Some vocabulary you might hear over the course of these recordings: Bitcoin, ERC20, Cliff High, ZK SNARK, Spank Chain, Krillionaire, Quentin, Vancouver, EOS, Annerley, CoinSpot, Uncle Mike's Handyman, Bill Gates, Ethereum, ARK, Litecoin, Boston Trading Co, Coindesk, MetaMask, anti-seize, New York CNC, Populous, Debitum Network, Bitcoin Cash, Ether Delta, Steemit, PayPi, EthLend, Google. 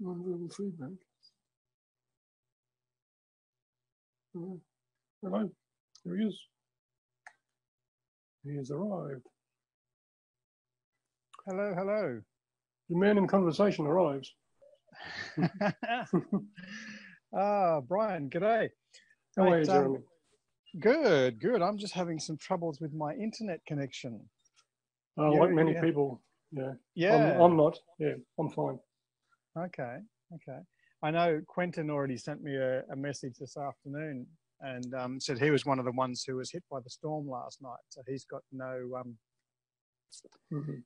non-verbal feedback. Hello, hello. There he is. He has arrived. Hello, hello. The man in conversation arrives. Brian, g'day. How are you, Jeremy? Good, good. I'm just having some troubles with my internet connection. Like many people. Yeah. Yeah. I'm not. Yeah, I'm fine. Okay, okay. I know Quentin already sent me a message this afternoon and said he was one of the ones who was hit by the storm last night. So he's got no,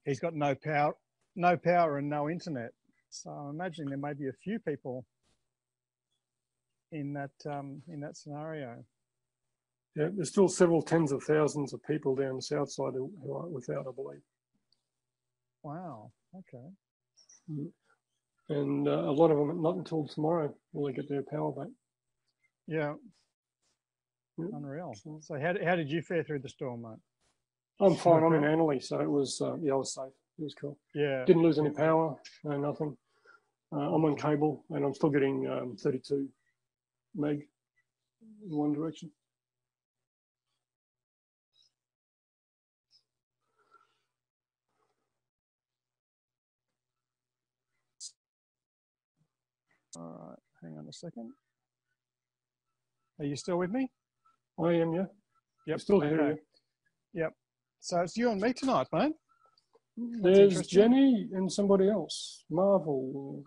he's got no power and no internet. So I'm imagining there may be a few people in that scenario. Yeah, there's still several tens of thousands of people down the south side who are without, I believe. Wow. Okay. And a lot of them, not until tomorrow will they get their power back. Yeah. Yep. Unreal. So how did you fare through the storm, mate? I'm fine. I'm in Annerley, so it was, yeah, I was safe. It was cool. Yeah. Didn't lose any power, no nothing. I'm on cable and I'm still getting 32 meg in one direction. All right, hang on a second. Are you still with me? I am, yeah. Yep, still here. Okay. Yeah. Yep. So it's you and me tonight, mate. There's Jenny and somebody else. Marvel.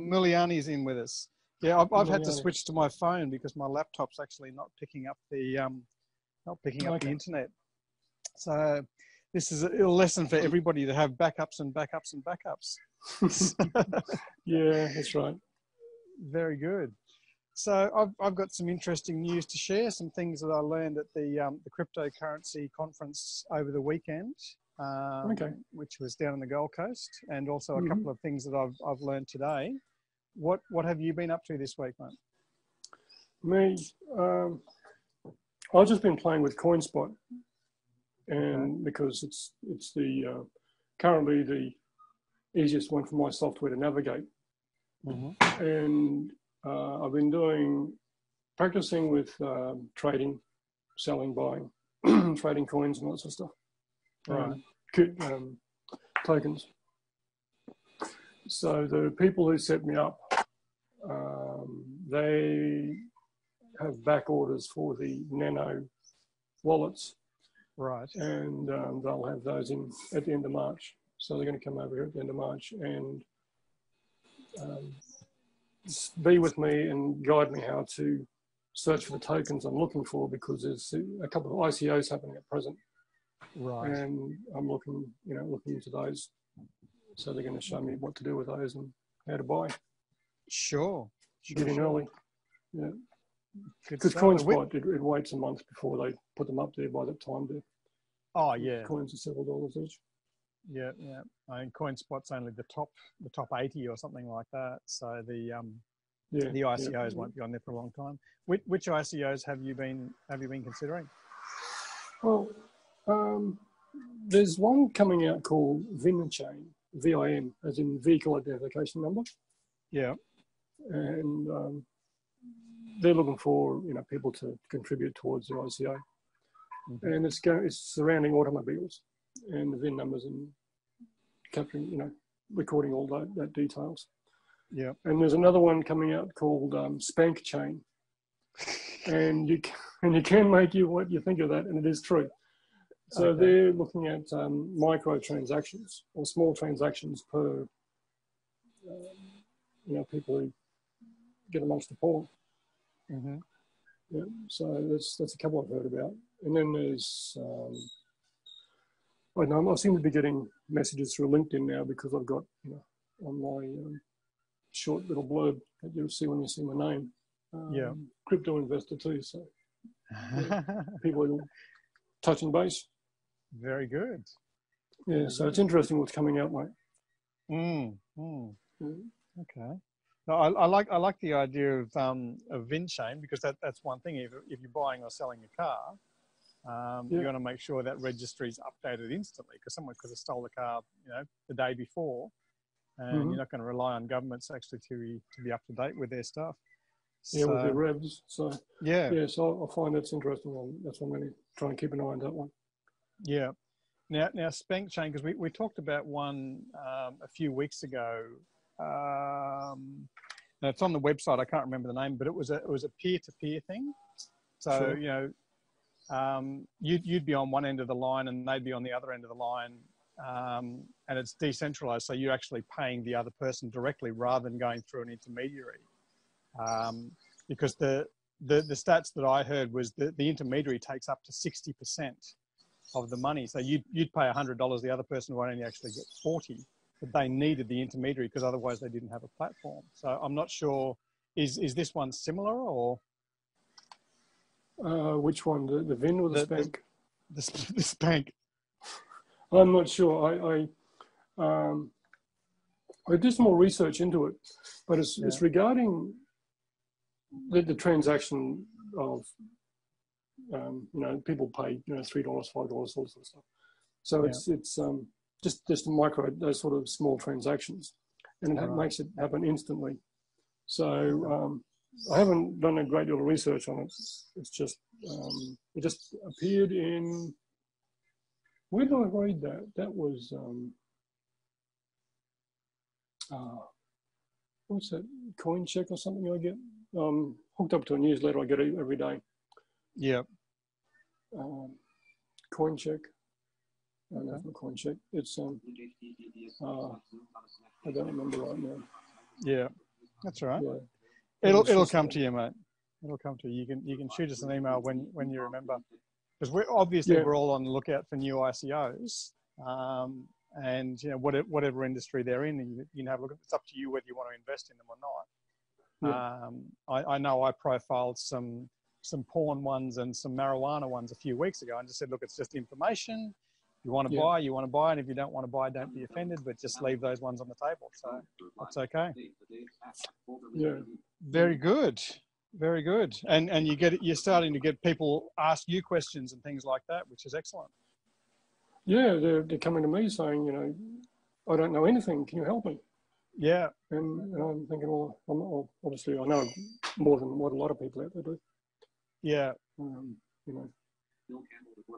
Miliani's in with us. Yeah, I've had to switch to my phone because my laptop's actually not picking up the the internet. So this is a lesson for everybody to have backups and backups and backups. Yeah, that's right. Very good. So I've got some interesting news to share, some things that I learned at the cryptocurrency conference over the weekend, which was down on the Gold Coast, and also a couple of things that I've learned today. What have you been up to this week, mate? Me, I've just been playing with CoinSpot. And because it's the currently the easiest one for my software to navigate, and I've been practicing with trading, selling, buying, trading coins and lots of stuff, tokens. So the people who set me up, they have back orders for the Nano wallets. Right. And they'll have those in at the end of March. So they're going to come over here at the end of March and be with me and guide me how to search for the tokens I'm looking for, because there's a couple of ICOs happening at present. Right. And I'm looking into those. So they're going to show me what to do with those and how to buy. Sure. Get in early. Yeah. Because CoinSpot, it waits a month before they put them up there by that time. Oh, yeah. Coins are several dollars each. Yeah, yeah. I mean, CoinSpot's only the top 80 or something like that. So the ICOs won't be on there for a long time. Which ICOs have you been considering? Well, there's one coming out called VIN chain, VIN, as in vehicle identification number. Yeah. And they're looking for people to contribute towards the ICO, and it's surrounding automobiles and the VIN numbers and capturing recording all that details. Yeah, and there's another one coming out called Spank Chain, and you can make what you think of that, and it is true. So they're looking at micro transactions or small transactions per people who get amongst the poor. Yeah, so that's a couple I've heard about, and then there's I seem to be getting messages through LinkedIn now, because I've got on my short little blurb that you'll see when you see my name, crypto investor too. So people are touching base. Very good. Yeah, so it's interesting what's coming out, mate. Okay. No, I like the idea of VIN chain, because that's one thing. If you're buying or selling a car, you want to make sure that registry is updated instantly, because someone could have stole the car the day before, and you're not going to rely on governments actually to be up to date with their stuff. Yeah, so, with their revs. So yeah, so I find that's interesting. And that's why I'm going to try and keep an eye on that one. Yeah. Now Spank Chain, because we talked about one a few weeks ago. And it's on the website. I can't remember the name, but it was a peer-to-peer thing. So sure. You'd be on one end of the line and they'd be on the other end of the line, and it's decentralized. So you're actually paying the other person directly rather than going through an intermediary. Because the stats that I heard was that the intermediary takes up to 60% of the money. So you'd pay $100. The other person would only actually get 40, but they needed the intermediary because otherwise they didn't have a platform. So I'm not sure, is this one similar or? Which one, the VIN or the Spank? The Spank. I'm not sure. I did some more research into it, but it's regarding the transaction of, people pay, $3, $5, all sorts of stuff. So it's just micro, those sort of small transactions, and it makes it happen instantly. So I haven't done a great deal of research on it. It's just, it just appeared in, where did I read that? That was, what's that, Coin Check or something I get? Hooked up to a newsletter I get every day. Yeah. Coin Check. No, that's not Coin Check. It's, I don't remember right now. Yeah, that's all right. Yeah. It'll come to you, mate. It'll come to you. You can shoot us an email when you remember, because we're obviously we're all on the lookout for new ICOs, and whatever industry they're in, and you can have a look. It's up to you whether you want to invest in them or not. Yeah. I know I profiled some porn ones and some marijuana ones a few weeks ago, and just said, look, it's just information. You want to buy, you want to buy, and if you don't want to buy, don't be offended, but just leave those ones on the table. So that's okay. Yeah. Very good. Very good. And you're starting to get people ask you questions and things like that, which is excellent. Yeah, they're coming to me saying, I don't know anything. Can you help me? Yeah. And I'm thinking, well, obviously I know more than what a lot of people out there do. Yeah.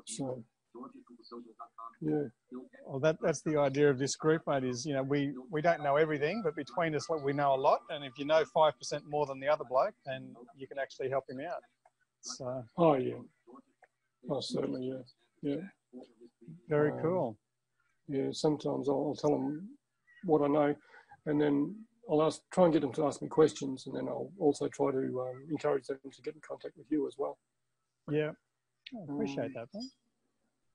So... Yeah. Well, that's the idea of this group, mate, is, we don't know everything, but between us, we know a lot. And if 5% more than the other bloke, then you can actually help him out. So. Oh, yeah. Oh, certainly, yeah. Yeah. Very cool. Yeah, sometimes I'll tell them what I know, and then I'll try and get them to ask me questions, and then I'll also try to encourage them to get in contact with you as well. Yeah. I appreciate that, mate.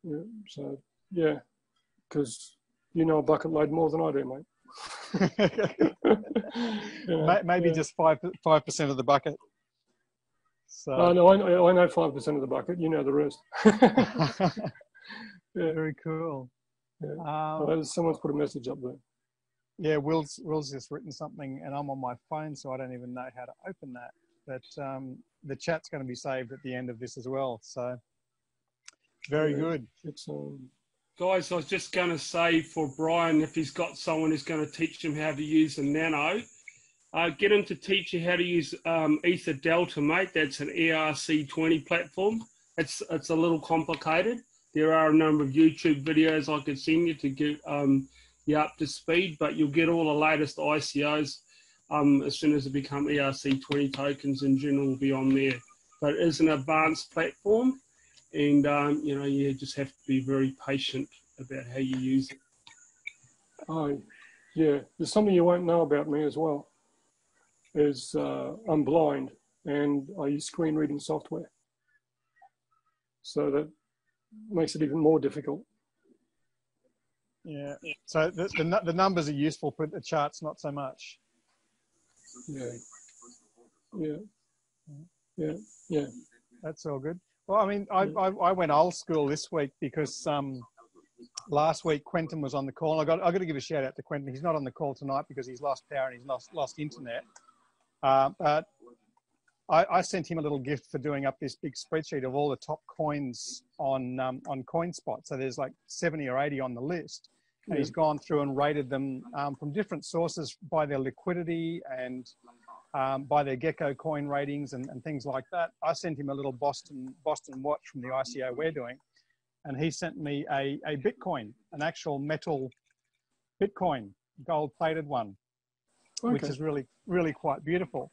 Yeah, so, yeah, because a bucket load more than I do, mate. Maybe just 5% of the bucket. So. No, I know 5% of the bucket. You know the rest. Yeah. Very cool. Yeah. Someone's put a message up there. Yeah, Will's just written something, and I'm on my phone, so I don't even know how to open that. But the chat's going to be saved at the end of this as well, so... Very good. Guys, I was just going to say for Brian, if he's got someone who's going to teach him how to use a nano, get him to teach you how to use Ether Delta, mate. That's an ERC20 platform. It's a little complicated. There are a number of YouTube videos I could send you to get you up to speed, but you'll get all the latest ICOs as soon as they become ERC20 tokens in general will be on there. But it is an advanced platform. And, you just have to be very patient about how you use it. Oh, yeah. There's something you won't know about me as well, is I'm blind and I use screen reading software. So that makes it even more difficult. Yeah. So the numbers are useful, but the charts not so much. Yeah. Yeah. Yeah. Yeah. That's all good. Well, I mean, I went old school this week because last week Quentin was on the call. I got to give a shout out to Quentin. He's not on the call tonight because he's lost power and he's lost internet. But I sent him a little gift for doing up this big spreadsheet of all the top coins on CoinSpot. So there's like 70 or 80 on the list, And he's gone through and rated them from different sources by their liquidity and by their Gecko coin ratings and things like that. I sent him a little Boston watch from the ICO we're doing, and he sent me a Bitcoin, an actual metal Bitcoin, gold-plated one, which is really, really quite beautiful.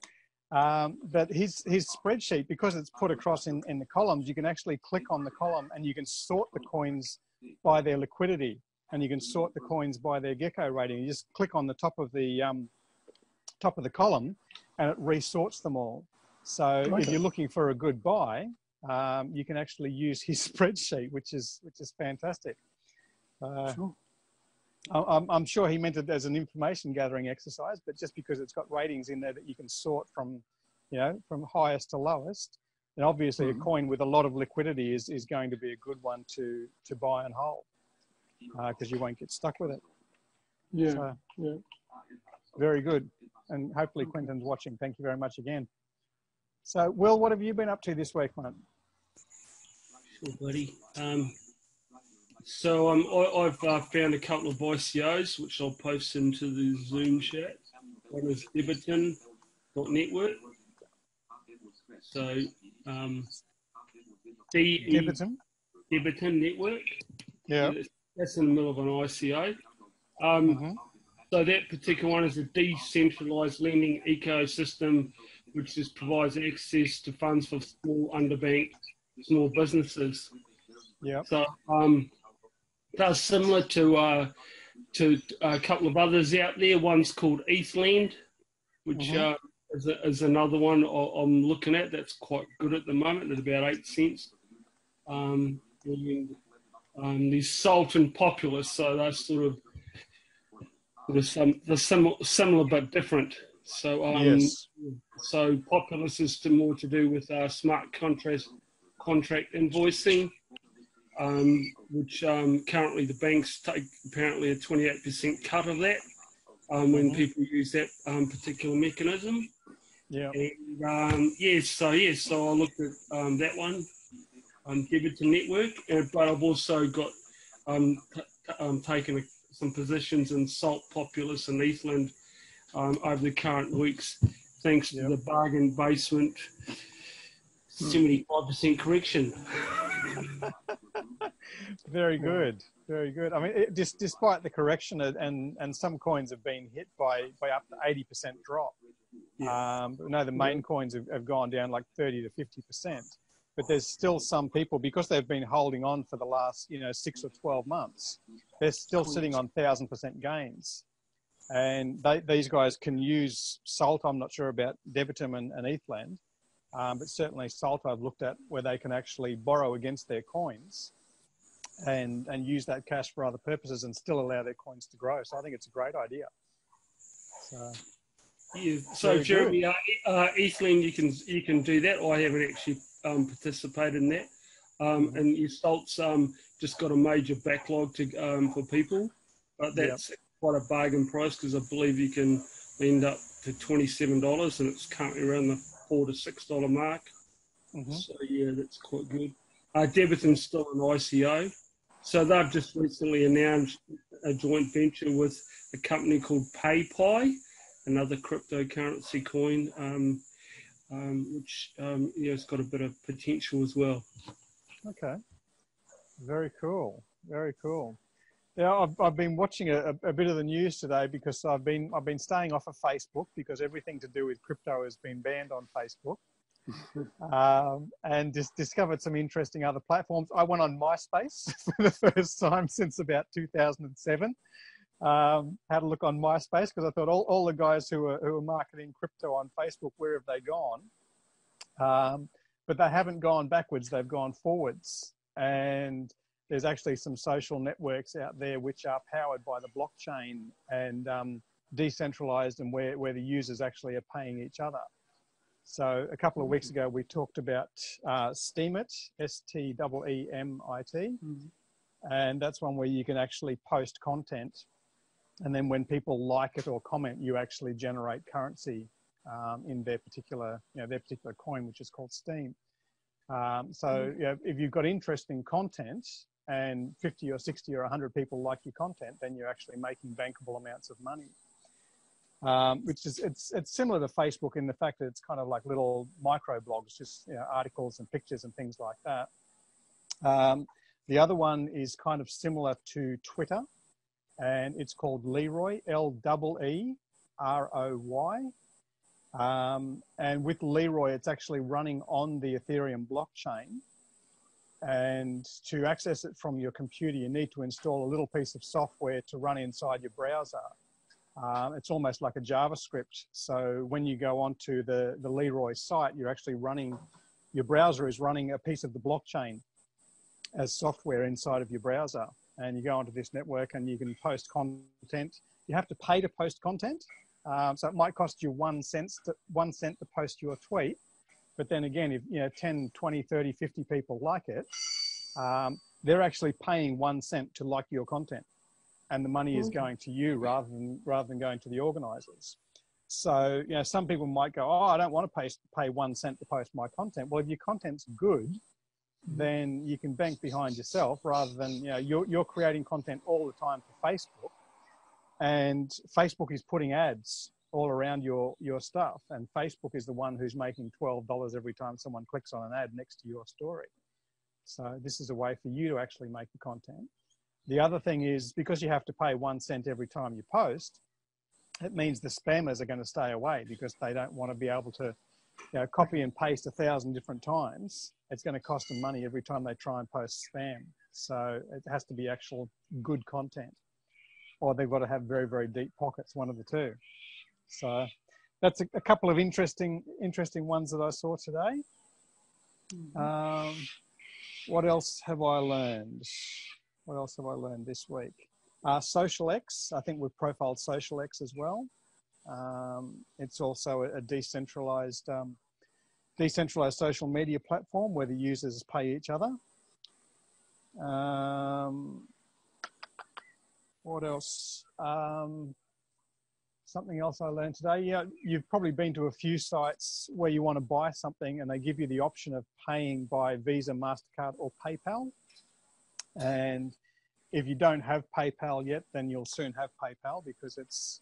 But his spreadsheet, because it's put across in the columns, you can actually click on the column and you can sort the coins by their liquidity, and you can sort the coins by their Gecko rating. You just click on the top of the column and it resorts them all. So if you're looking for a good buy, you can actually use his spreadsheet, which is fantastic. Sure. I'm sure he meant it as an information gathering exercise, but just because it's got ratings in there that you can sort from, you know, from highest to lowest, and obviously a coin with a lot of liquidity is going to be a good one to buy and hold, because you won't get stuck with it. Yeah. So, yeah. Very good. And hopefully Quentin's watching. Thank you very much again. So, Will, what have you been up to this week, mate? Sure, buddy. I've found a couple of ICOs, which I'll post into the Zoom chat. One is Debitum.network. So, Debitum Network. Yeah. That's in the middle of an ICO. So that particular one is a decentralized lending ecosystem, which just provides access to funds for small underbanked, small businesses. Yeah. So that's similar to a couple of others out there. One's called EthLend, which is another one I'm looking at that's quite good at the moment at about 8 cents. There's SALT and Populous, so they're sort of similar but different. So so Populous is more to do with smart contract invoicing, which currently the banks take apparently a 28% cut of that when people use that particular mechanism. Yeah. And, so I looked at that one, Debitum Network, but I've also got taken some positions in SALT, Populous and EthLend over the current weeks, thanks to the bargain basement 75% correction. Very good, very good. I mean, despite the correction, and some coins have been hit by up to 80% drop. Yeah. No, the main coins have gone down like 30 to 50%. But there's still some people, because they've been holding on for the last 6 or 12 months, they're still sitting on 1,000% gains. And these guys can use SALT. I'm not sure about Debitum and EthLend, but certainly SALT I've looked at, where they can actually borrow against their coins and use that cash for other purposes and still allow their coins to grow. So I think it's a great idea. So. Yeah. So Jeremy, EthLend, you can do that. I haven't actually participated in that. And SALT's just got a major backlog for people, but that's quite a bargain price, because I believe you can end up to $27, and it's currently around the $4 to $6 mark. So yeah, that's quite good. Debitum's still an ICO, so they've just recently announced a joint venture with a company called PayPi, another cryptocurrency coin, which it's got a bit of potential as well. Okay, very cool, very cool. Yeah, I've been watching a bit of the news today, because I've been staying off of Facebook, because everything to do with crypto has been banned on Facebook, and just discovered some interesting other platforms. I went on MySpace for the first time since about 2007. Had a look on MySpace, because I thought all the guys who are marketing crypto on Facebook, where have they gone? But they haven't gone backwards; they've gone forwards. And there's actually some social networks out there which are powered by the blockchain and decentralized, and where the users actually are paying each other. So a couple of weeks ago, we talked about Steemit, S-T-E-E-M-I-T, and that's one where you can actually post content, and then when people like it or comment, you actually generate currency in their particular, their particular coin, which is called Steem. So if you've got interesting content, and 50 or 60 or 100 people like your content, then you're actually making bankable amounts of money. Which is, it's similar to Facebook in the fact that it's kind of like little micro blogs, just, you know, articles and pictures and things like that. The other one is kind of similar to Twitter, and it's called Leeroy, L-E-E-R-O-Y. And with Leeroy, it's actually running on the Ethereum blockchain. And to access it from your computer, you need to install a little piece of software to run inside your browser. It's almost like a JavaScript. So when you go onto the Leeroy site, you're actually running, your browser is running a piece of the blockchain as software inside of your browser. And you go onto this network and you can post content. You have to pay to post content. So it might cost you 1 cent to post your tweet. But then again, if, you know, 10, 20, 30, 50 people like it, they're actually paying 1 cent to like your content. And the money is going to you rather than going to the organisers. So, you know, some people might go, oh, I don't want to pay 1 cent to post my content. Well, if your content's good, then you can bank behind yourself rather than, you know, you're creating content all the time for Facebook, and Facebook is putting ads all around your stuff. And Facebook is the one who's making $12 every time someone clicks on an ad next to your story. So this is a way for you to actually make the content. The other thing is, because you have to pay 1 cent every time you post, it means the spammers are going to stay away because they don't want to be able to, you know, copy and paste 1,000 different times. It's going to cost them money every time they try and post spam. So it has to be actual good content, or they've got to have very, very deep pockets, one of the two. So that's a couple of interesting ones that I saw today. What else have I learned? What else have I learned this week? SocialX, I think we've profiled SocialX as well. It's also a decentralized social media platform where the users pay each other. What else? Something else I learned today. Yeah, you've probably been to a few sites where you want to buy something and they give you the option of paying by Visa, MasterCard or PayPal. And if you don't have PayPal yet, then you'll soon have PayPal because it's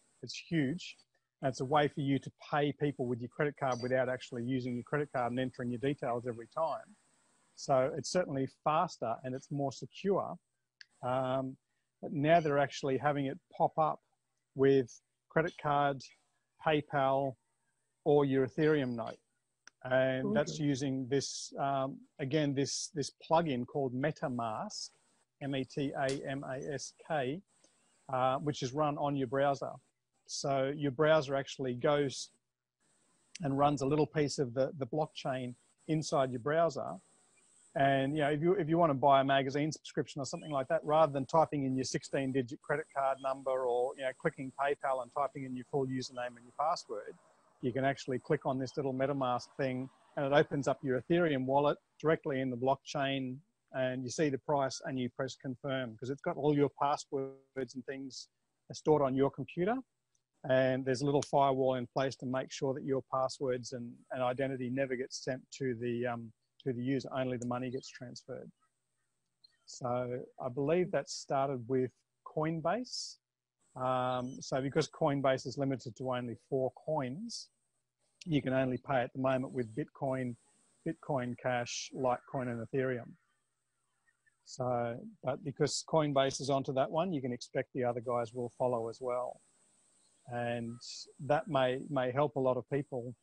huge. And it's a way for you to pay people with your credit card without actually using your credit card and entering your details every time. So it's certainly faster and it's more secure. But now they're actually having it pop up with credit card, PayPal, or your Ethereum note. And that's using this, again, this plugin called MetaMask, M-E-T-A-M-A-S-K, which is run on your browser. So your browser actually goes and runs a little piece of the blockchain inside your browser. And, you know, if you want to buy a magazine subscription or something like that, rather than typing in your 16-digit credit card number or, you know, clicking PayPal and typing in your full username and your password, you can actually click on this little MetaMask thing and it opens up your Ethereum wallet directly in the blockchain, and you see the price and you press confirm because it's got all your passwords and things stored on your computer. And there's a little firewall in place to make sure that your passwords and identity never gets sent to the user, only the money gets transferred. So I believe that started with Coinbase. So because Coinbase is limited to only 4 coins, you can only pay at the moment with Bitcoin, Bitcoin Cash, Litecoin and Ethereum. So, but because Coinbase is onto that one, you can expect the other guys will follow as well. And that may help a lot of people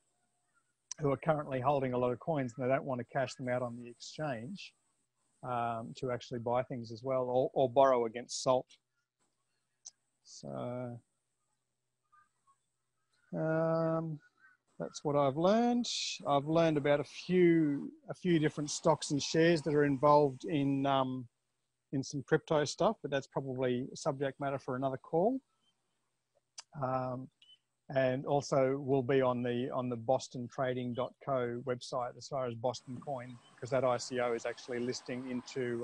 who are currently holding a lot of coins and they don't want to cash them out on the exchange to actually buy things as well, or borrow against SALT. So that's what I've learned. I've learned about a few different stocks and shares that are involved in some crypto stuff, but that's probably subject matter for another call. And also will be on the Boston Trading Co website as far as Boston Coin, because that ICO is actually listing into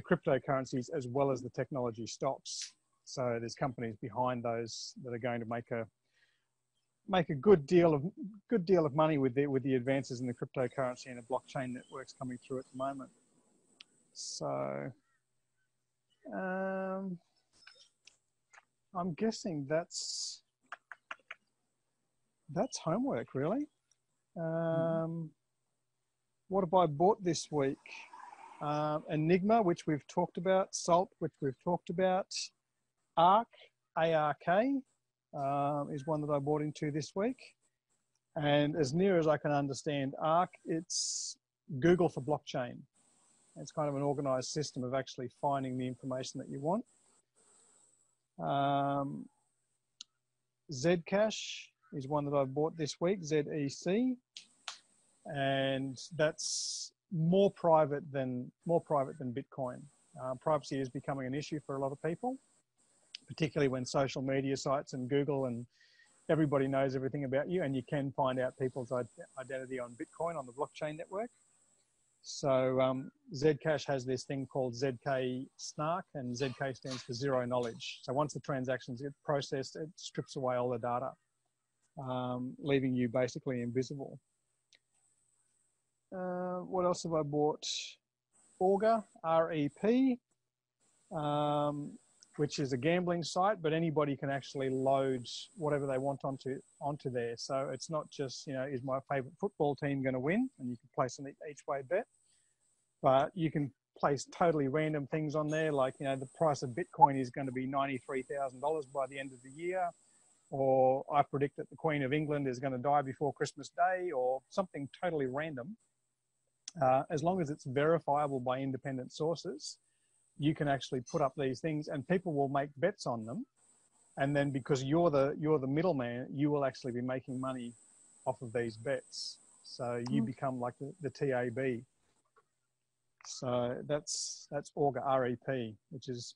cryptocurrencies as well as the technology stocks. So there's companies behind those that are going to make a good deal of money with the advances in the cryptocurrency and the blockchain networks coming through at the moment. So I'm guessing that's homework, really. What have I bought this week? Enigma, which we've talked about. SALT, which we've talked about. ARK, ARK, is one that I bought into this week. And as near as I can understand ARK, it's Google for blockchain. It's kind of an organized system of actually finding the information that you want. Zcash is one that I've bought this week, ZEC. And that's more private than Bitcoin. Privacy is becoming an issue for a lot of people, particularly when social media sites and Google and everybody knows everything about you, and you can find out people's identity on Bitcoin, on the blockchain network. So Zcash has this thing called ZK SNARK, and ZK stands for zero knowledge. So once the transactions get processed, it strips away all the data, leaving you basically invisible. What else have I bought? Augur, REP, which is a gambling site, but anybody can actually load whatever they want onto there. So it's not just, you know, is my favorite football team going to win? And you can place an each way bet, but you can place totally random things on there. Like, you know, the price of Bitcoin is going to be $93,000 by the end of the year. Or I predict that the Queen of England is going to die before Christmas Day, or something totally random. As long as it's verifiable by independent sources, you can actually put up these things and people will make bets on them. And then because you're the middleman, you will actually be making money off of these bets. So you become like the TAB. So that's Augur, REP, which is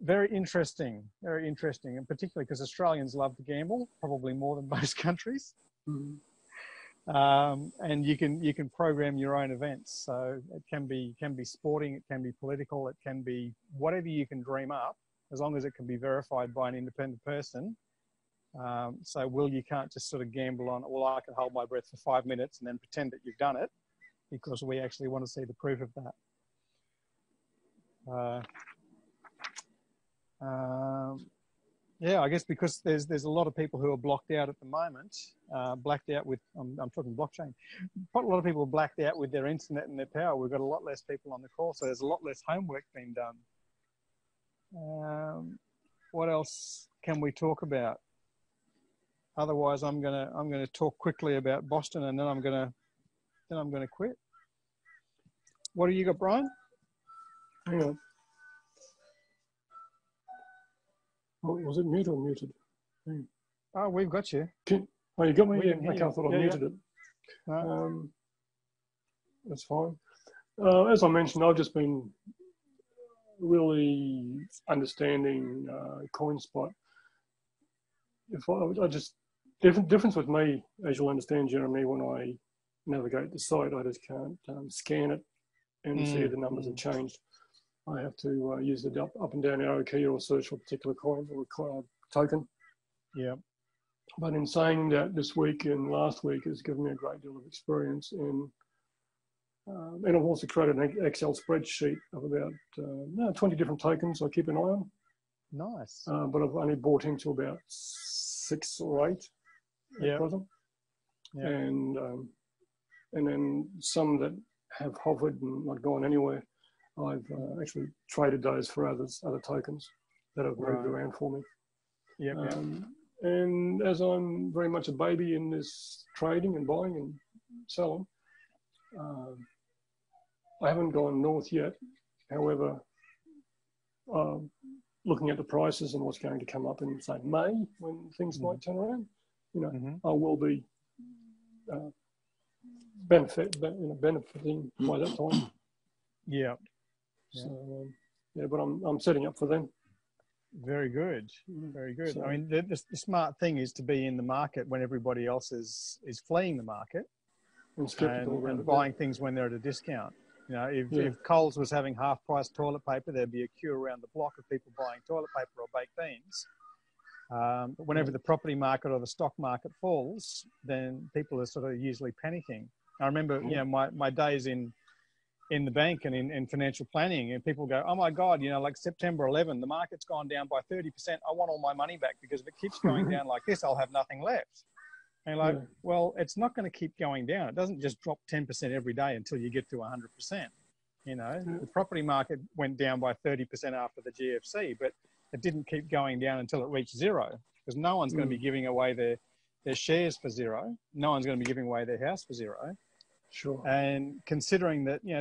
very interesting. And particularly because Australians love to gamble, probably more than most countries. And you can program your own events, so it can be sporting, it can be political, it can be whatever you can dream up, as long as it can be verified by an independent person. So you can't just sort of gamble on, well, I can hold my breath for 5 minutes and then pretend that you've done it, because we actually want to see the proof of that. Yeah, I guess because there's a lot of people who are blocked out at the moment, blacked out with, I'm talking blockchain, quite a lot of people are blacked out with their internet and their power. We've got a lot less people on the call, so there's a lot less homework being done. What else can we talk about? Otherwise, I'm gonna talk quickly about Boston, and then I'm gonna quit. What do you got, Brian? Hang on. Oh, was it mute or muted? Oh, we've got you. Oh, you got me? Yeah, okay, I thought I muted it. That's fine. As I mentioned, I've just been really understanding CoinSpot. The difference with me, as you'll understand, Jeremy, when I navigate the site, I just can't scan it and see if the numbers have changed. I have to use the up and down arrow key or search for a particular coin or token. Yeah. But in saying that, this week and last week has given me a great deal of experience, and I've also created an Excel spreadsheet of about 20 different tokens I keep an eye on. Nice. But I've only bought into about 6 or 8 at present. Yeah. And then some that have hovered and not gone anywhere, I've actually traded those for other tokens that have moved around for me. Yep, yep. And as I'm very much a baby in this trading and buying and selling, I haven't gone north yet. However, looking at the prices and what's going to come up in, say, May, when things might turn around, you know, I will be benefiting by that time. Yeah. So, but I'm setting up for them. Very good, very good. So, I mean, the smart thing is to be in the market when everybody else is fleeing the market, and buying things when they're at a discount. You know, if Coles was having half price toilet paper, there'd be a queue around the block of people buying toilet paper or baked beans. But whenever the property market or the stock market falls, then people are sort of usually panicking. I remember, you know, my days in in the bank and in financial planning, and people go, oh my God, you know, like September 11, the market's gone down by 30%. I want all my money back, because if it keeps going down like this, I'll have nothing left. And you're like, well, it's not going to keep going down. It doesn't just drop 10% every day until you get to 100%. You know, the property market went down by 30% after the GFC, but it didn't keep going down until it reached zero, because no one's going to be giving away their shares for zero. No one's going to be giving away their house for zero. Sure. And considering that, you know,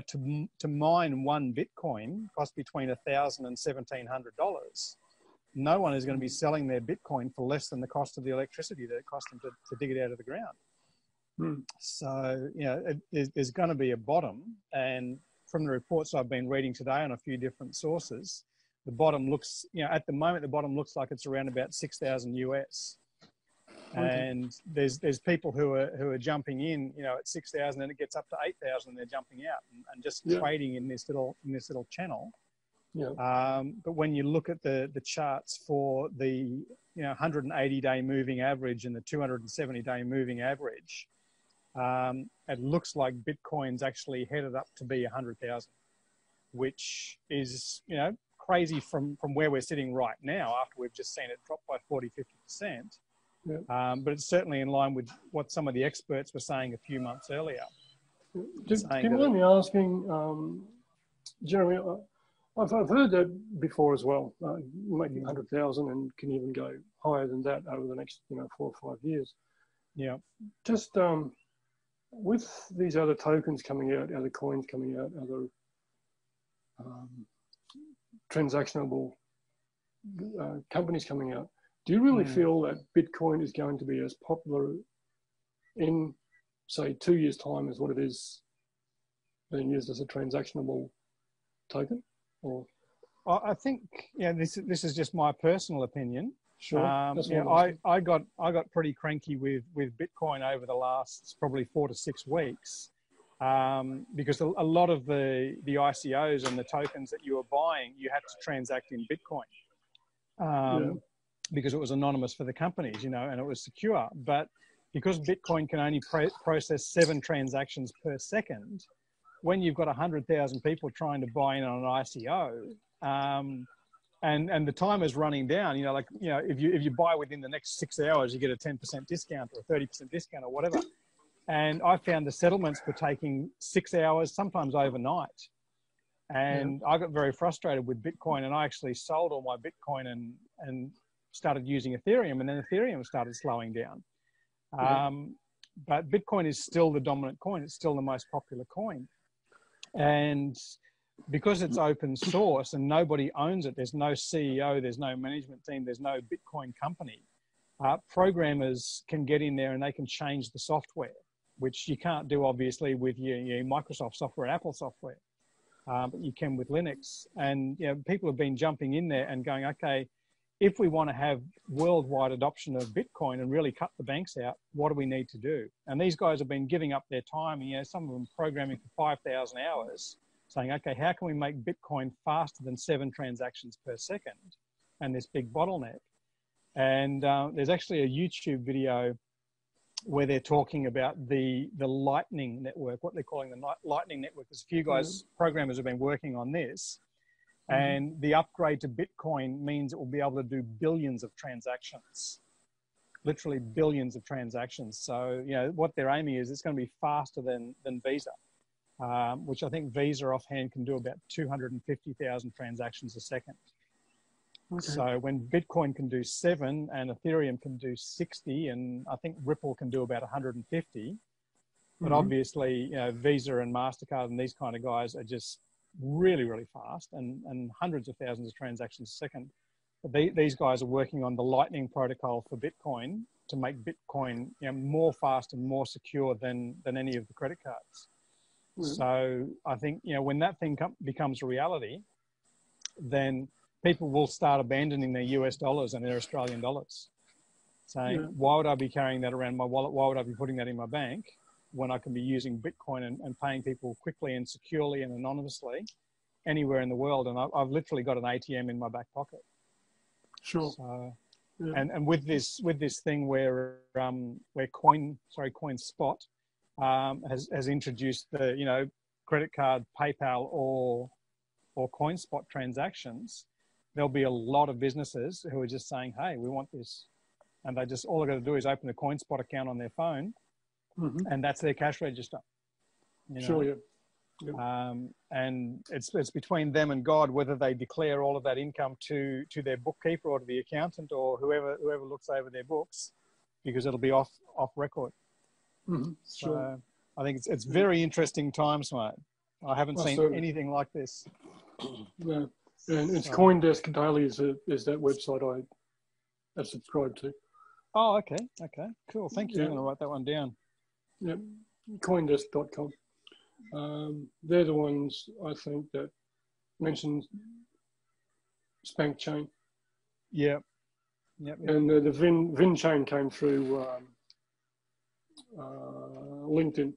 to mine one Bitcoin costs between $1,000 and $1,700, no one is going to be selling their Bitcoin for less than the cost of the electricity that it costs them to dig it out of the ground. So, you know, there's going to be a bottom, and from the reports I've been reading today on a few different sources, the bottom looks, you know, at the moment, the bottom looks like it's around about 6,000 US. And there's people who are jumping in, you know, at 6,000, and it gets up to 8,000, and they're jumping out and just trading in this little channel. But when you look at the charts for the, you know, 180-day moving average and the 270-day moving average, it looks like Bitcoin's actually headed up to be 100,000, which is, you know, crazy from where we're sitting right now after we've just seen it drop by 40, 50%. But it's certainly in line with what some of the experts were saying a few months earlier. Do you mind me asking, Jeremy, I've heard that before as well, maybe 100,000 and can even go higher than that over the next, you know, 4 or 5 years. Just with these other tokens coming out, other coins coming out, other transactionable companies coming out, do you really feel that Bitcoin is going to be as popular in, say, 2 years' time as what it is being used as a transactionable token? Or I think, yeah, this is just my personal opinion. Sure. Yeah, I got pretty cranky with Bitcoin over the last probably 4 to 6 weeks, because a lot of the ICOs and the tokens that you were buying, you had to transact in Bitcoin. Because it was anonymous for the companies, you know, and it was secure. But because Bitcoin can only process 7 transactions per second, when you've got 100,000 people trying to buy in on an ICO, and the time is running down, you know, like, you know, if you buy within the next 6 hours, you get a 10% discount or a 30% discount or whatever. And I found the settlements were taking 6 hours, sometimes overnight. And I got very frustrated with Bitcoin, and I actually sold all my Bitcoin and started using Ethereum, and then Ethereum started slowing down. But Bitcoin is still the dominant coin. It's still the most popular coin. And because it's open source and nobody owns it, there's no CEO, there's no management team, there's no Bitcoin company, programmers can get in there and they can change the software, which you can't do obviously with your Microsoft software and Apple software, but you can with Linux. And, you know, people have been jumping in there and going, okay, if we want to have worldwide adoption of Bitcoin and really cut the banks out, what do we need to do? And these guys have been giving up their time, you know, some of them programming for 5,000 hours, saying, okay, how can we make Bitcoin faster than 7 transactions per second? And this big bottleneck. And there's actually a YouTube video where they're talking about the Lightning Network, what they're calling the Lightning Network. There's a few guys, programmers have been working on this. And the upgrade to Bitcoin means it will be able to do billions of transactions, literally billions of transactions. So, you know, what they're aiming is it's going to be faster than Visa, which I think Visa offhand can do about 250,000 transactions a second. So when Bitcoin can do 7 and Ethereum can do 60, and I think Ripple can do about 150, but obviously, you know, Visa and MasterCard and these kind of guys are just really, really fast, and hundreds of thousands of transactions a second. But these guys are working on the Lightning protocol for Bitcoin to make Bitcoin, you know, more fast and more secure than any of the credit cards. So I think, you know, when that thing becomes a reality, then people will start abandoning their US dollars and their Australian dollars, saying, why would I be carrying that around my wallet? Why would I be putting that in my bank when I can be using Bitcoin and paying people quickly and securely and anonymously anywhere in the world? And I've literally got an ATM in my back pocket. So, and with this thing where CoinSpot has introduced the, you know, credit card, PayPal, or CoinSpot transactions, there'll be a lot of businesses who are just saying, hey, we want this. And they just, all they've got to do is open a CoinSpot account on their phone, mm-hmm. and that's their cash register. You know? Sure, yeah. Yeah. And it's between them and God whether they declare all of that income to their bookkeeper or to the accountant or whoever looks over their books, because it'll be off record. Mm-hmm. So sure. I think it's very interesting times, mate. I haven't seen anything like this. No, and it's Coindesk Daily is that website I subscribe to. Oh, okay, okay, cool. Thank you. Yeah. I'm gonna write that one down. Yep, coindesk.com. They're the ones I think that mentioned Spank Chain. Yeah. Yep, yep. And the VIN chain came through LinkedIn.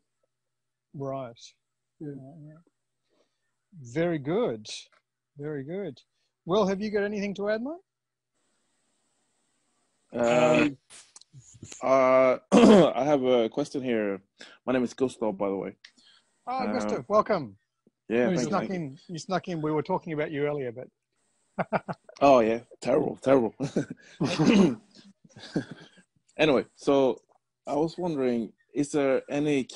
Right. Yeah. Very good. Very good. Will, have you got anything to add, mate? I have a question here. My name is Gustav, by the way. Oh, Gustav, welcome. Yeah, you snuck in. You snuck in. We were talking about you earlier, but. Oh yeah, terrible. Anyway, so I was wondering, is there any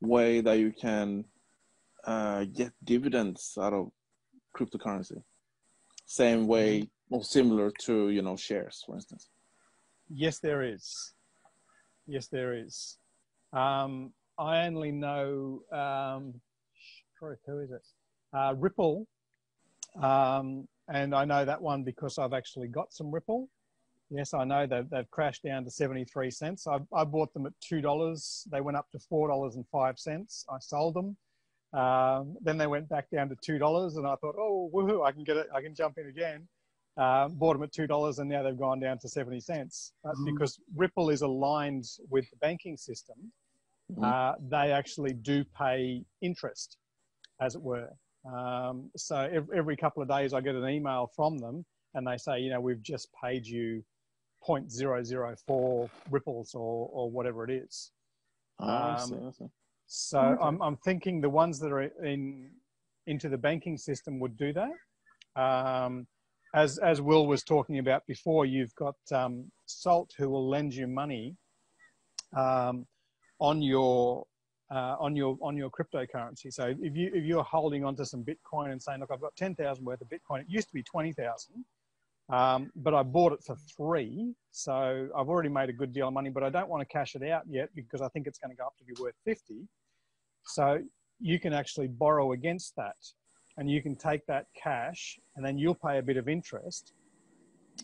way that you can get dividends out of cryptocurrency, same way or similar to, you know, shares, for instance? Yes, there is. Yes, there is. I only know, who is it? Ripple. And I know that one because I've actually got some Ripple. Yes, I know they've crashed down to 73 cents. I bought them at $2. They went up to $4.05. I sold them. Then they went back down to $2 and I thought, oh, woohoo, I can get it. I can jump in again. Bought them at $2 and now they've gone down to 70 cents. That's because Ripple is aligned with the banking system. They actually do pay interest, as it were. So every couple of days I get an email from them and they say, you know, we've just paid you 0.004 ripples or whatever it is. I see. So okay. I'm thinking the ones that are into the banking system would do that. As Will was talking about before, you've got SALT who will lend you money on your cryptocurrency. So if you're holding onto some Bitcoin and saying, look, I've got 10,000 worth of Bitcoin. It used to be 20,000, but I bought it for $3. So I've already made a good deal of money, but I don't want to cash it out yet because I think it's going to go up to be worth 50. So you can actually borrow against that and you can take that cash and then you'll pay a bit of interest.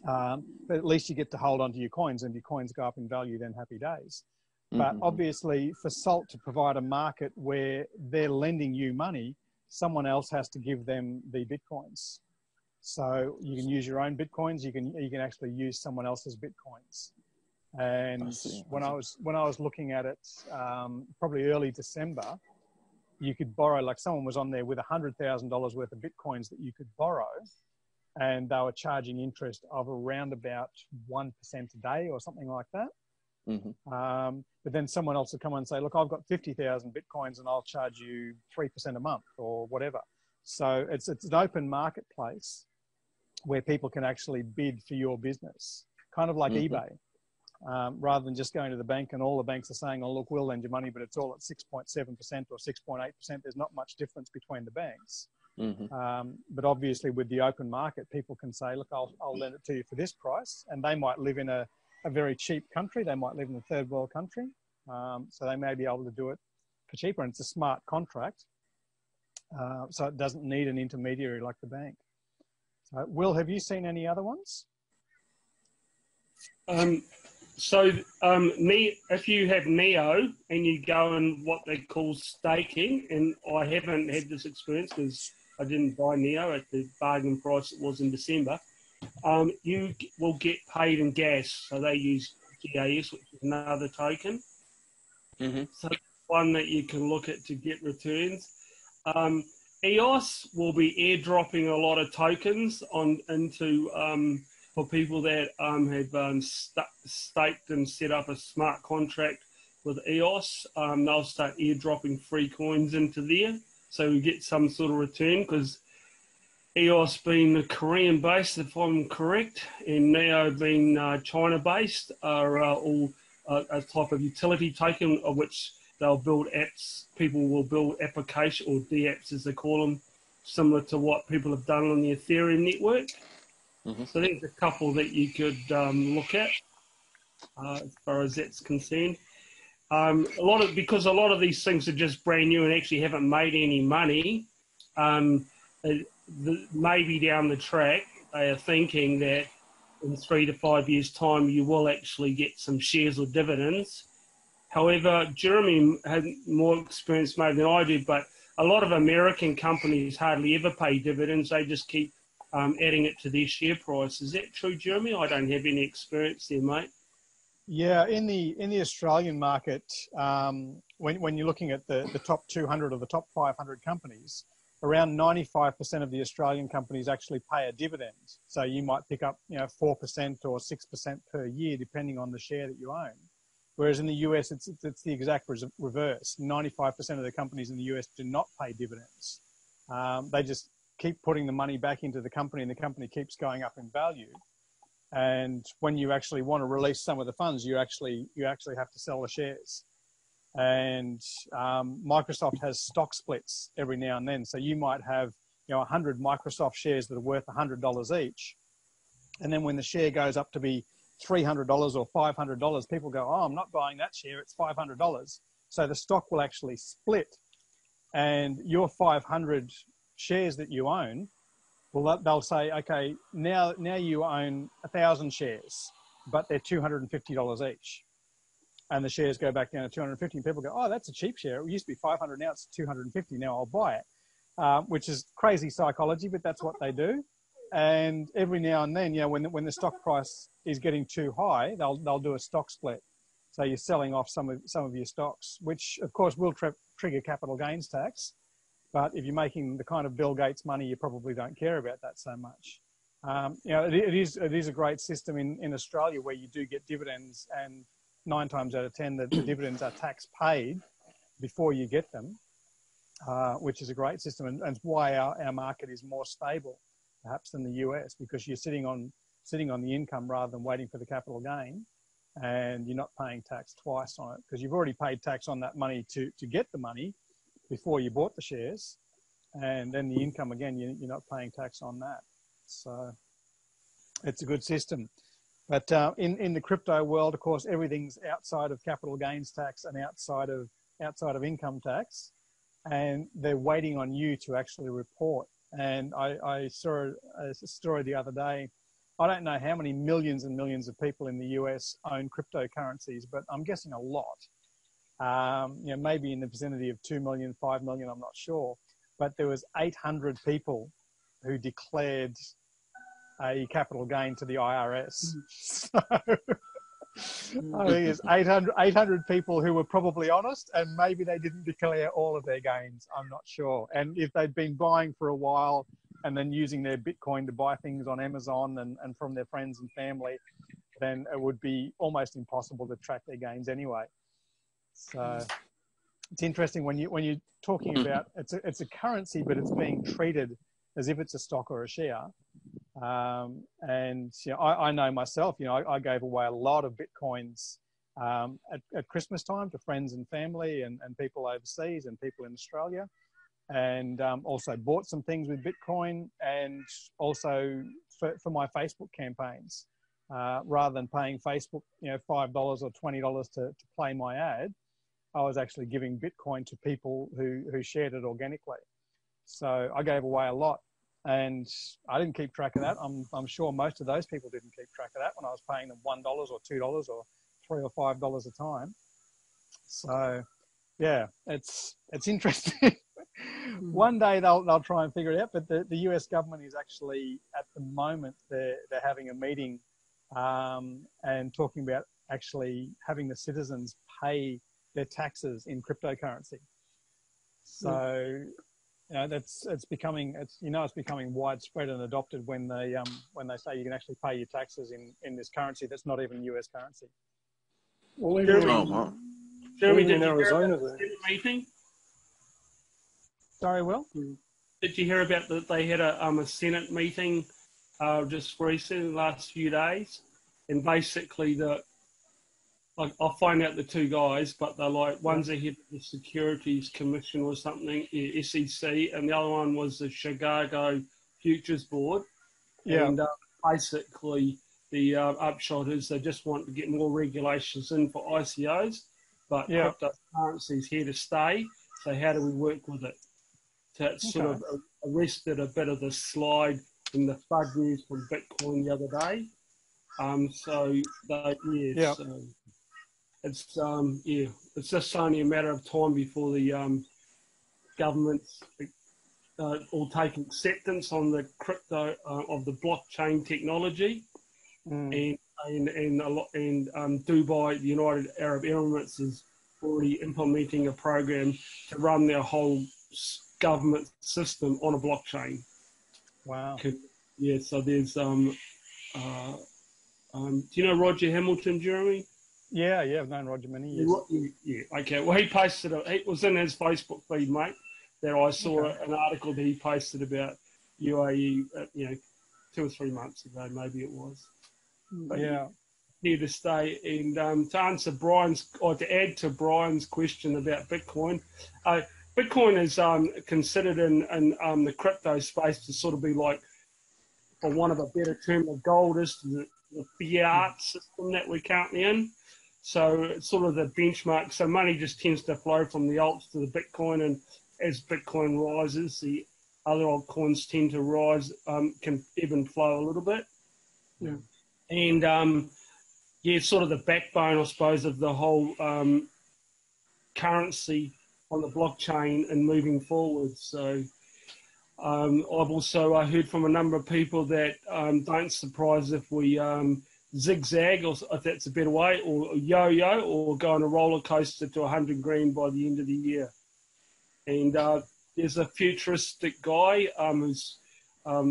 But at least you get to hold onto your coins, and if your coins go up in value, then happy days. But obviously for SALT to provide a market where they're lending you money, someone else has to give them the Bitcoins. So you can use your own Bitcoins, you can actually use someone else's Bitcoins. And when I was looking at it, probably early December, you could borrow, like someone was on there with $100,000 worth of Bitcoins that you could borrow, and they were charging interest of around about 1% a day or something like that. Mm-hmm. But then someone else will come and say, look, I've got 50,000 Bitcoins and I'll charge you 3% a month or whatever. So it's an open marketplace where people can actually bid for your business, kind of like eBay, rather than just going to the bank and all the banks are saying, oh, look, we'll lend you money, but it's all at 6.7% or 6.8%. There's not much difference between the banks. Mm-hmm. But obviously with the open market, people can say, look, I'll lend it to you for this price. And they might live in a very cheap country. They might live in a third world country. So they may be able to do it for cheaper, and it's a smart contract. So it doesn't need an intermediary like the bank. So Will, have you seen any other ones? So if you have NEO and you go in what they call staking, and I haven't had this experience because I didn't buy NEO at the bargain price it was in December. You will get paid in gas, so they use GAS, which is another token. Mm-hmm. So one that you can look at to get returns. EOS will be airdropping a lot of tokens into for people that have staked and set up a smart contract with EOS they'll start airdropping free coins into there, so we get some sort of return, because EOS being Korean-based, if I'm correct, and NEO being China-based are all a type of utility token of which they'll build apps. People will build application or dApps, as they call them, similar to what people have done on the Ethereum network. Mm-hmm. So there's a couple that you could look at as far as that's concerned. Because a lot of these things are just brand new and actually haven't made any money, maybe down the track they are thinking that in 3 to 5 years' time you will actually get some shares or dividends. However, Jeremy had more experience maybe than I do, but a lot of American companies hardly ever pay dividends. They just keep adding it to their share price. Is that true, Jeremy? I don't have any experience there, mate. Yeah, in the Australian market, when you're looking at the top 200 or the top 500 companies, around 95% of the Australian companies actually pay a dividend. So you might pick up 4% or 6% per year, depending on the share that you own. Whereas in the US, it's the exact reverse. 95% of the companies in the US do not pay dividends. They just keep putting the money back into the company, and the company keeps going up in value. And when you actually want to release some of the funds, you actually have to sell the shares. And Microsoft has stock splits every now and then. So you might have 100 Microsoft shares that are worth $100 each. And then when the share goes up to be $300 or $500, people go, oh, I'm not buying that share, it's $500. So the stock will actually split. And your 500 shares that you own, well, they'll say, okay, now you own 1,000 shares, but they're $250 each. And the shares go back down to 250, and people go, oh, that's a cheap share. It used to be 500, now it's 250, now I'll buy it, which is crazy psychology, but that's what they do. And every now and then, when the stock price is getting too high, they'll do a stock split. So you're selling off some of your stocks, which of course will trigger capital gains tax. But if you're making the kind of Bill Gates money, you probably don't care about that so much. It is a great system in Australia where you do get dividends, and 9 times out of 10, the dividends are tax paid before you get them, which is a great system, and why our market is more stable perhaps than the US, because you're sitting on the income rather than waiting for the capital gain, and you're not paying tax twice on it because you've already paid tax on that money to get the money before you bought the shares, and then the income again, you're not paying tax on that. So it's a good system. But in the crypto world, of course, everything's outside of capital gains tax and outside of income tax, and they're waiting on you to actually report. And I saw a story the other day. I don't know how many millions and millions of people in the US own cryptocurrencies, but I'm guessing a lot. Maybe in the vicinity of 2 million, 5 million, I'm not sure. But there was 800 people who declared a capital gain to the IRS. So I think it's 800 people who were probably honest, and maybe they didn't declare all of their gains. I'm not sure. And if they'd been buying for a while and then using their Bitcoin to buy things on Amazon and from their friends and family, then it would be almost impossible to track their gains anyway. So it's interesting when you're talking about it's a currency, but it's being treated as if it's a stock or a share. I know myself, I gave away a lot of Bitcoins at Christmas time to friends and family and people overseas and people in Australia, and also bought some things with Bitcoin, and also for my Facebook campaigns, rather than paying Facebook, $5 or $20 to play my ad, I was actually giving Bitcoin to people who shared it organically. So I gave away a lot. And I didn't keep track of that. I'm sure most of those people didn't keep track of that when I was paying them $1 or $2 or $3 or $5 a time. So yeah, it's interesting. One day they'll try and figure it out, but the US government is actually, at the moment, they're having a meeting and talking about actually having the citizens pay their taxes in cryptocurrency. So... Mm. It's becoming widespread and adopted when they say you can actually pay your taxes in this currency that's not even US currency. Well, Jeremy, Jeremy, did you hear about the meeting? Sorry, Will? Did you hear about that they had a Senate meeting just recently, the last few days? And basically, like, I'll find out the two guys, but they're like, one's a head of the Securities Commission or something, SEC, and the other one was the Chicago Futures Board. Yeah. And basically, the upshot is they just want to get more regulations in for ICOs, but cryptocurrency is here to stay. So how do we work with it to sort of arrested a bit of the slide in the FUD news from Bitcoin the other day? So it's just only a matter of time before the governments will take acceptance on the crypto of the blockchain technology. And Dubai, the United Arab Emirates, is already implementing a program to run their whole government system on a blockchain. Wow. Yeah. So there's do you know Roger Hamilton, Jeremy? Yeah, yeah, I've known Roger many years. Yeah, okay. Well, he posted it. It was in his Facebook feed, mate. That I saw an article that he posted about UAE. You know, 2 or 3 months ago, maybe it was. But yeah, here to stay. And to answer Brian's, or to add to Brian's question about Bitcoin, Bitcoin is considered in the crypto space to sort of be like, for want of a better term, the gold is the fiat system that we're currently in. So it's sort of the benchmark. So money just tends to flow from the alts to the Bitcoin, and as Bitcoin rises, the other altcoins tend to rise, can ebb and flow a little bit. Yeah. And it's sort of the backbone, I suppose, of the whole currency on the blockchain and moving forward. So I've also heard from a number of people that don't surprise if we zigzag, or if that's a better way, or yo-yo, or go on a roller coaster to 100 grand by the end of the year. And there's a futuristic guy who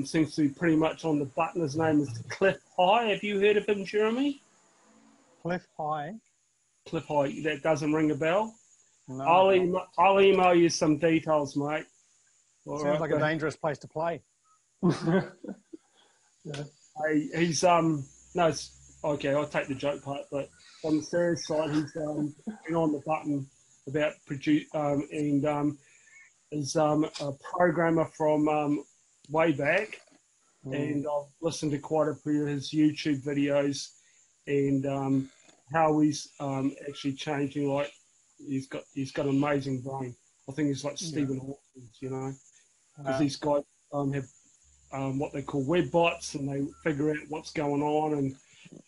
seems to be pretty much on the button. His name is Cliff High. Have you heard of him, Jeremy? Cliff High? Cliff High. That doesn't ring a bell? No. I'll email you some details, mate. Sounds like a dangerous place to play. He's no, it's, okay, I'll take the joke part, but on the serious side, he's been on the button about is a programmer from way back, and I've listened to quite a few of his YouTube videos, and how he's actually changing. Like, he's got an amazing brain. I think he's like Stephen Hawking's, you know, because these guys have what they call web bots, and they figure out what's going on,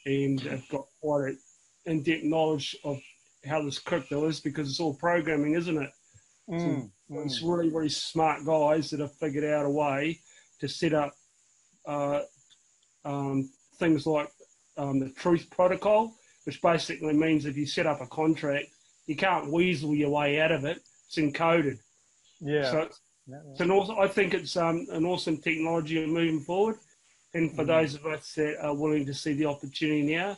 and have got quite an in-depth knowledge of how this crypto is, because it's all programming, isn't it? It's really, really smart guys that have figured out a way to set up things like the Truth Protocol, which basically means if you set up a contract, you can't weasel your way out of it. It's encoded. Yeah. So it's an awesome, I think it's an awesome technology moving forward. And for those of us that are willing to see the opportunity now,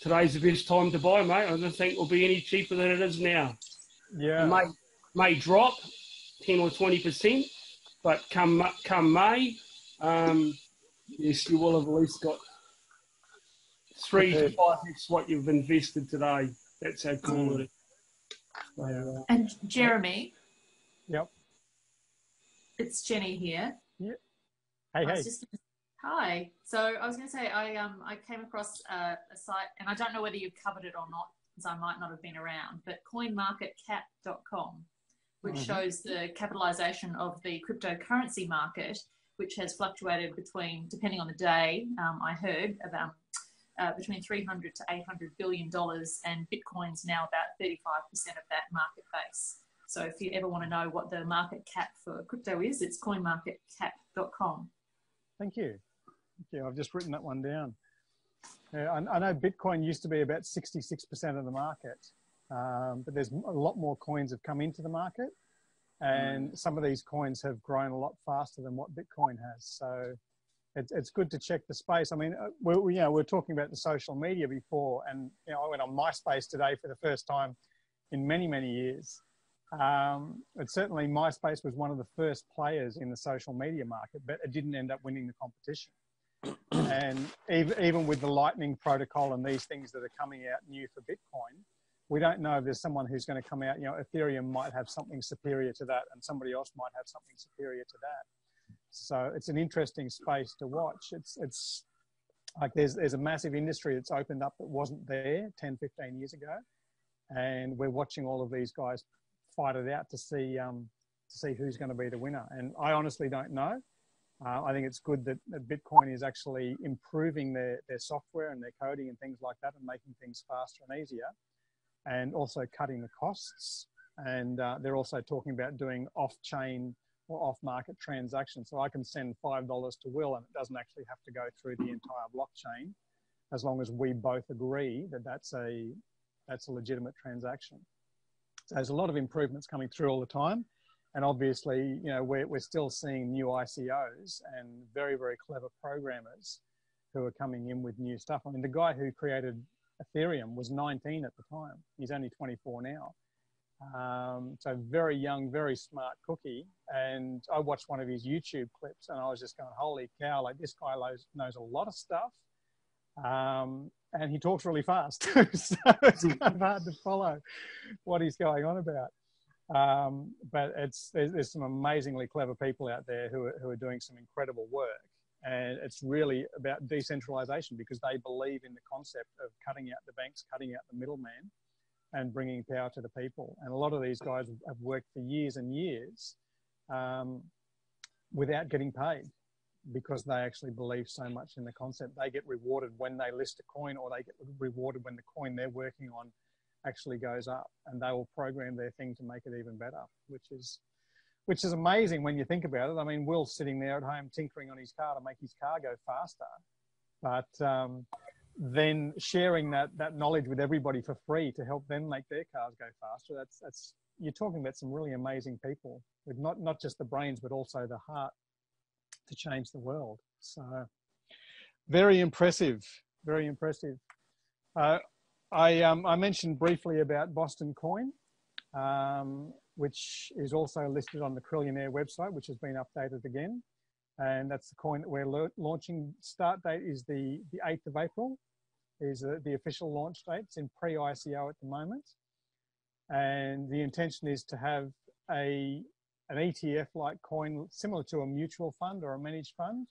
today's the best time to buy, mate. I don't think it will be any cheaper than it is now. Yeah, it may drop 10 or 20%, but come May, yes, you will have at least got 3 to 5x what you've invested today. That's how cool it is. So, and Jeremy. Yep. It's Jenny here. Yep. Hey. Hi. So I was going to say I came across a site, and I don't know whether you've covered it or not, because I might not have been around, but coinmarketcap.com, which shows the capitalization of the cryptocurrency market, which has fluctuated between, depending on the day, I heard about between $300 to $800 billion, and Bitcoin's now about 35% of that market base. So if you ever want to know what the market cap for crypto is, it's coinmarketcap.com. Thank you. Yeah, I've just written that one down. Yeah, I know Bitcoin used to be about 66% of the market, but there's a lot more coins have come into the market, and some of these coins have grown a lot faster than what Bitcoin has. So it's good to check the space. I mean, we're talking about the social media before, and I went on MySpace today for the first time in many, many years. But certainly MySpace was one of the first players in the social media market, but it didn't end up winning the competition. And even with the Lightning protocol and these things that are coming out new for Bitcoin, we don't know if there's someone who's going to come out, Ethereum might have something superior to that, and somebody else might have something superior to that. So it's an interesting space to watch. It's like there's a massive industry that's opened up that wasn't there 10, 15 years ago. And we're watching all of these guys fight it out to see who's going to be the winner. And I honestly don't know. I think it's good that Bitcoin is actually improving their software and their coding and things like that, and making things faster and easier, and also cutting the costs. And they're also talking about doing off-chain or off-market transactions. So I can send $5 to Will, and it doesn't actually have to go through the entire blockchain, as long as we both agree that that's a legitimate transaction. So there's a lot of improvements coming through all the time. And obviously, we're still seeing new ICOs and very, very clever programmers who are coming in with new stuff. I mean, the guy who created Ethereum was 19 at the time. He's only 24 now. So very young, very smart cookie. And I watched one of his YouTube clips and I was just going, holy cow, like this guy knows a lot of stuff. And he talks really fast. So it's kind of hard to follow what he's going on about. But there's some amazingly clever people out there who are doing some incredible work. And it's really about decentralization, because they believe in the concept of cutting out the banks, cutting out the middleman, and bringing power to the people. And a lot of these guys have worked for years and years without getting paid, because they actually believe so much in the concept. They get rewarded when they list a coin, or they get rewarded when the coin they're working on actually goes up, and they will program their thing to make it even better, which is amazing when you think about it. I mean, Will's sitting there at home tinkering on his car to make his car go faster, but then sharing that knowledge with everybody for free to help them make their cars go faster. That's you're talking about some really amazing people with not just the brains, but also the heart to change the world. So very impressive, very impressive. I mentioned briefly about Boston Coin, which is also listed on the Trillionaire website, which has been updated again. And that's the coin that we're launching. Start date is the 8th of April, is the official launch date. It's in pre-ICO at the moment. And the intention is to have an ETF-like coin, similar to a mutual fund or a managed fund,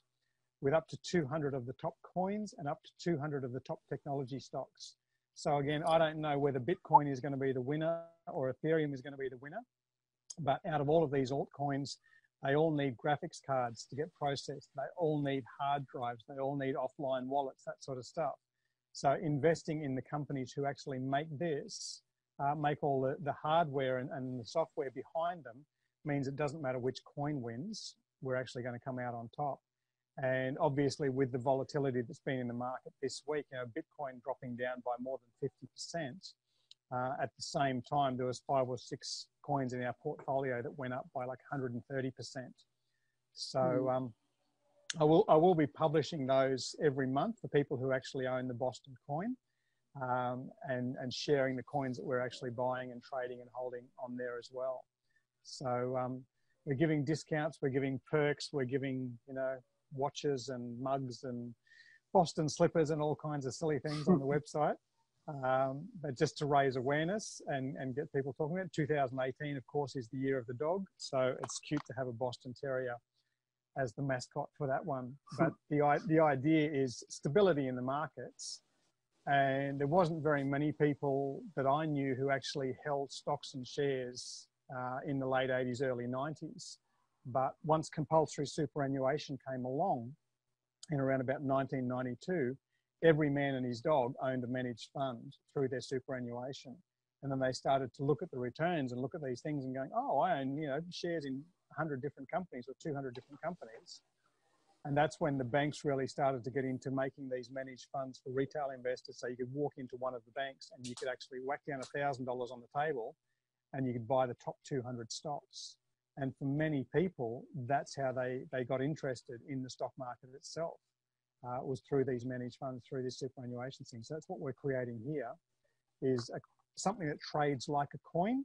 with up to 200 of the top coins and up to 200 of the top technology stocks. So again, I don't know whether Bitcoin is going to be the winner or Ethereum is going to be the winner, but out of all of these altcoins, they all need graphics cards to get processed. They all need hard drives. They all need offline wallets, that sort of stuff. So investing in the companies who actually make this, make all the hardware and the software behind them, means it doesn't matter which coin wins, we're actually going to come out on top. And obviously, with the volatility that's been in the market this week, Bitcoin dropping down by more than 50%. At the same time, there was 5 or 6 coins in our portfolio that went up by like 130%. So I will be publishing those every month for people who actually own the Boston Coin, and sharing the coins that we're actually buying and trading and holding on there as well. So we're giving discounts, we're giving perks, we're giving, watches and mugs and Boston slippers and all kinds of silly things on the website, but just to raise awareness and get people talking about it. 2018, of course, is the year of the dog, so it's cute to have a Boston Terrier as the mascot for that one. But the idea is stability in the markets, and there wasn't very many people that I knew who actually held stocks and shares in the late 80s, early 90s. But once compulsory superannuation came along in around about 1992, every man and his dog owned a managed fund through their superannuation. And then they started to look at the returns and look at these things and going, oh, I own, shares in 100 different companies or 200 different companies. And that's when the banks really started to get into making these managed funds for retail investors. So you could walk into one of the banks and you could actually whack down $1,000 on the table and you could buy the top 200 stocks. And for many people, that's how they got interested in the stock market itself, was through these managed funds, through this superannuation thing. So that's what we're creating here, is something that trades like a coin,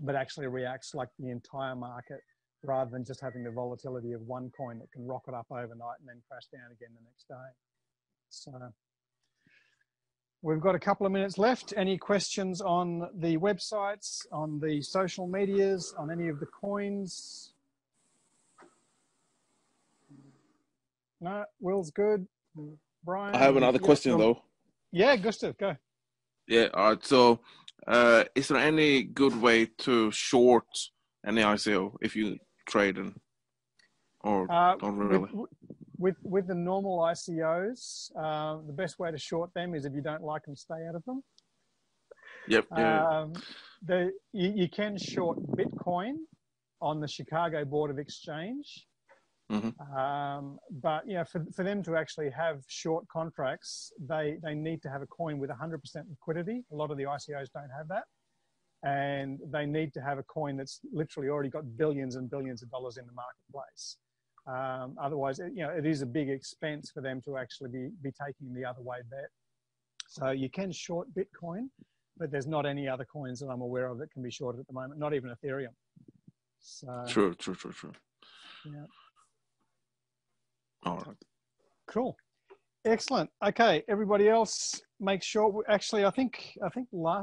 but actually reacts like the entire market, rather than just having the volatility of one coin that can rocket up overnight and then crash down again the next day. So we've got a couple of minutes left. Any questions on the websites, on the social medias, on any of the coins? No, Will's good. Brian? I have another question though. Yeah, Gustav, go. Yeah, all right. So is there any good way to short any ICO if you trade in, or don't really? With the normal ICOs, the best way to short them is if you don't like them, stay out of them. Yep. You can short Bitcoin on the Chicago Board of Exchange. Mm-hmm. But yeah, for them to actually have short contracts, they need to have a coin with 100% liquidity. A lot of the ICOs don't have that. And they need to have a coin that's literally already got billions and billions of dollars in the marketplace. Otherwise, you know, it is a big expense for them to actually be taking the other way bet. So you can short Bitcoin, but there's not any other coins that I'm aware of that can be shorted at the moment, not even Ethereum. So, true. Yeah. All right. Cool. Excellent. Okay, everybody else, make sure. Actually, I think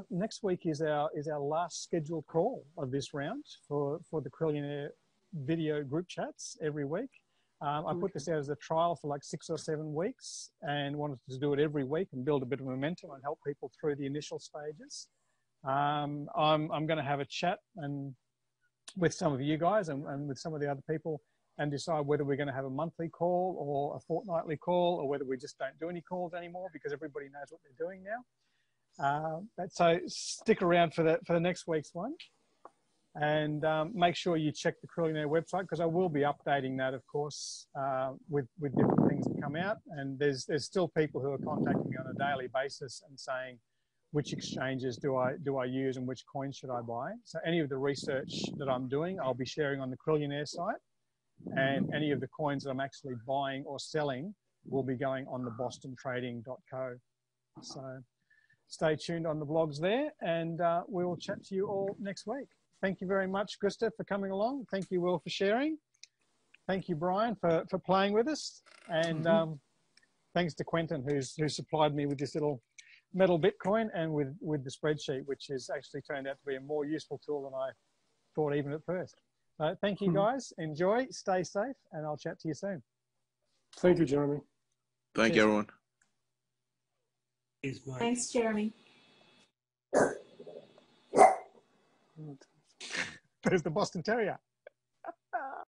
next week is our last scheduled call of this round for the Krillionaire video group chats every week. I put this out as a trial for like 6 or 7 weeks and wanted to do it every week and build a bit of momentum and help people through the initial stages. I'm going to have a chat and with some of you guys and with some of the other people, and decide whether we're going to have a monthly call or a fortnightly call, or whether we just don't do any calls anymore because everybody knows what they're doing now. So stick around for the next week's one, and make sure you check the Krillionaire website, because I will be updating that, of course, with different things that come out. And there's still people who are contacting me on a daily basis and saying, which exchanges do I use and which coins should I buy? So any of the research that I'm doing, I'll be sharing on the Krillionaire site. And any of the coins that I'm actually buying or selling will be going on the bostontrading.co. So stay tuned on the blogs there, and we will chat to you all next week. Thank you very much, Gustav, for coming along. Thank you, Will, for sharing. Thank you, Brian, for playing with us. And thanks to Quentin, who supplied me with this little metal Bitcoin and with the spreadsheet, which has actually turned out to be a more useful tool than I thought even at first. So thank you, guys. Enjoy, stay safe, and I'll chat to you soon. Thank you, Jeremy. Thank you, everyone. Thanks, Jeremy. There's the Boston Terrier.